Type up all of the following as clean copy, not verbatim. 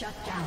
Shut down.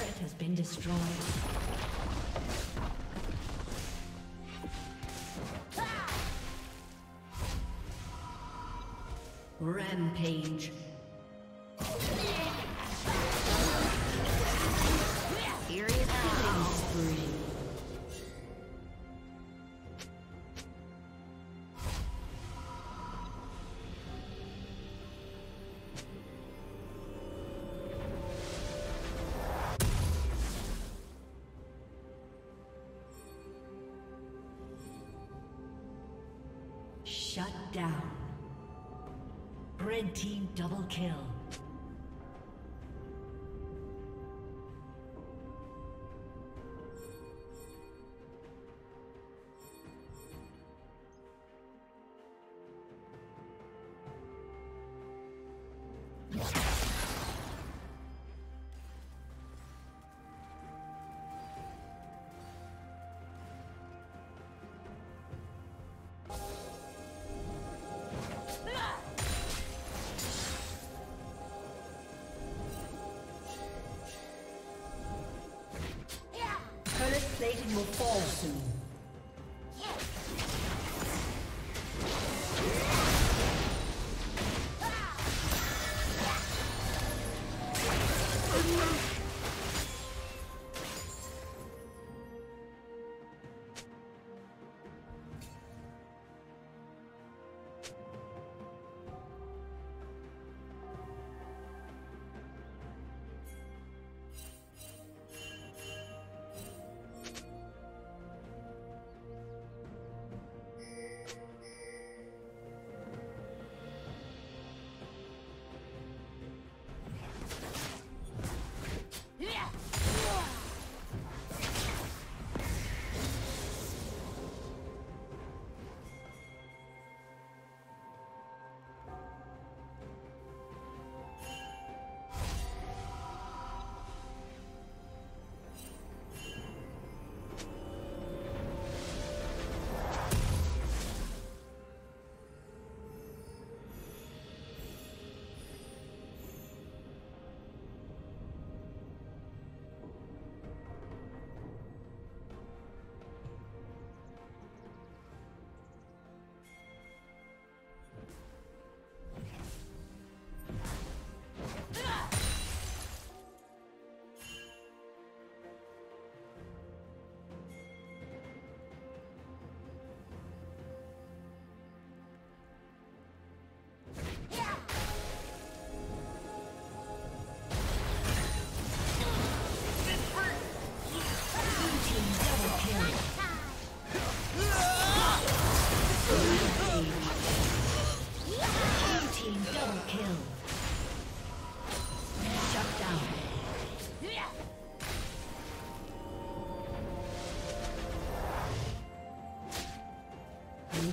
turret has been destroyed. Rampage. Here is the spree. Shut down. Red team double kill. Plating will fall soon. Blue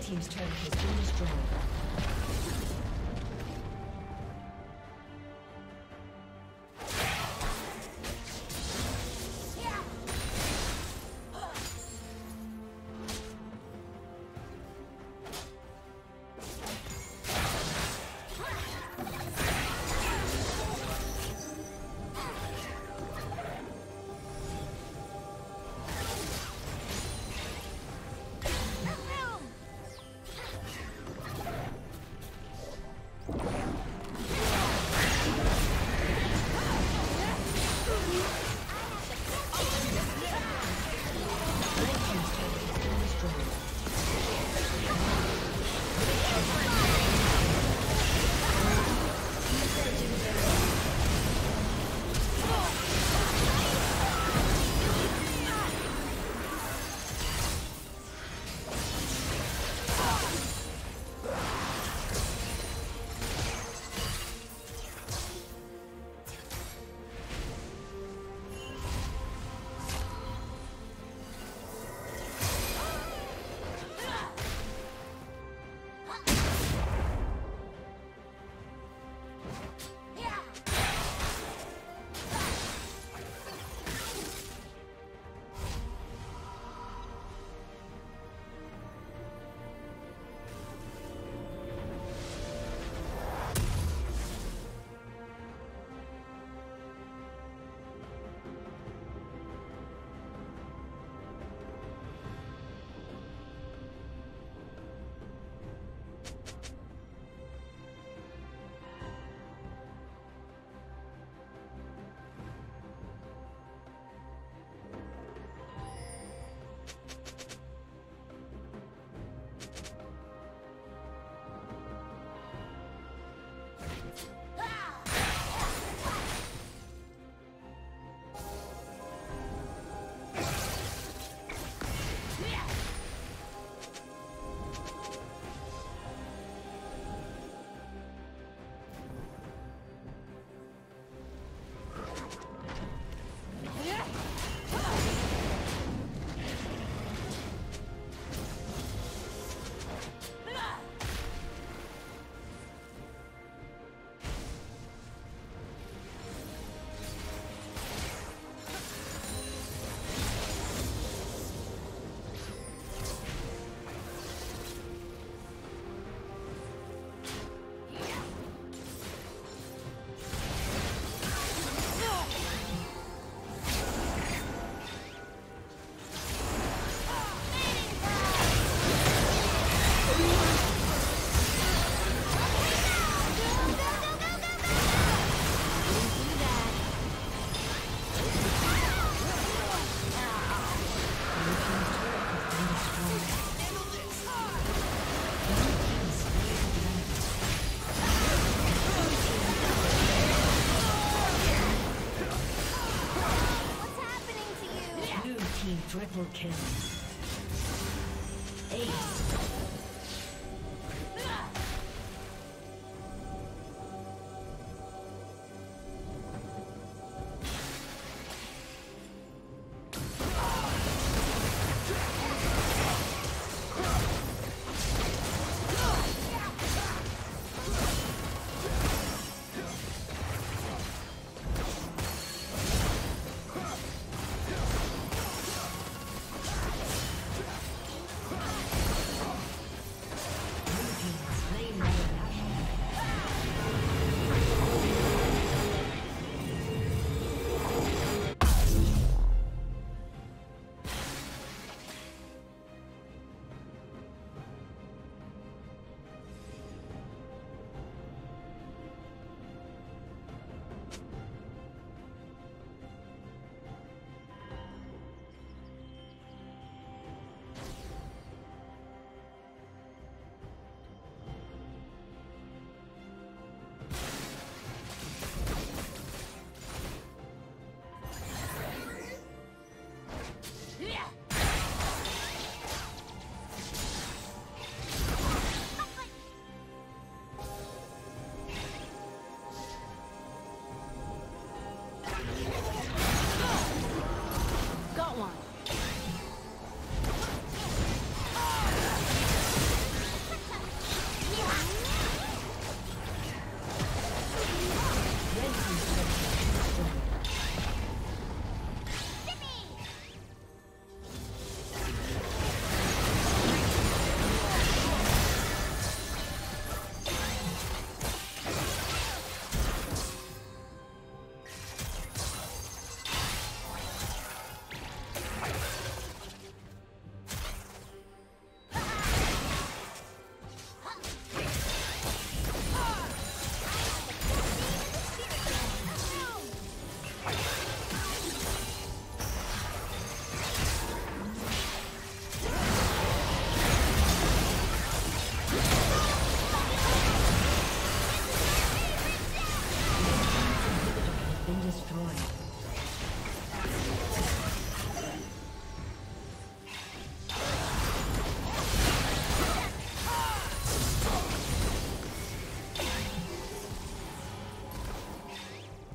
Team's turret has been destroyed. Double kill. Ace.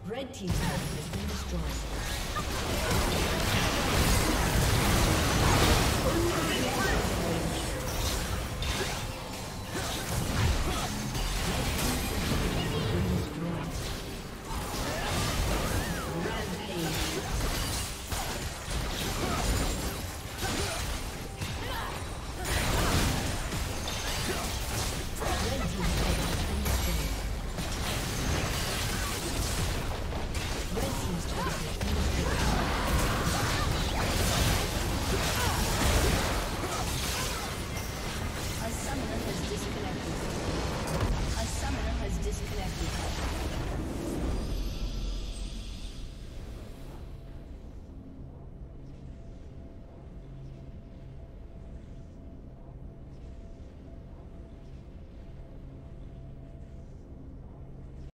Red team's turret has been destroyed.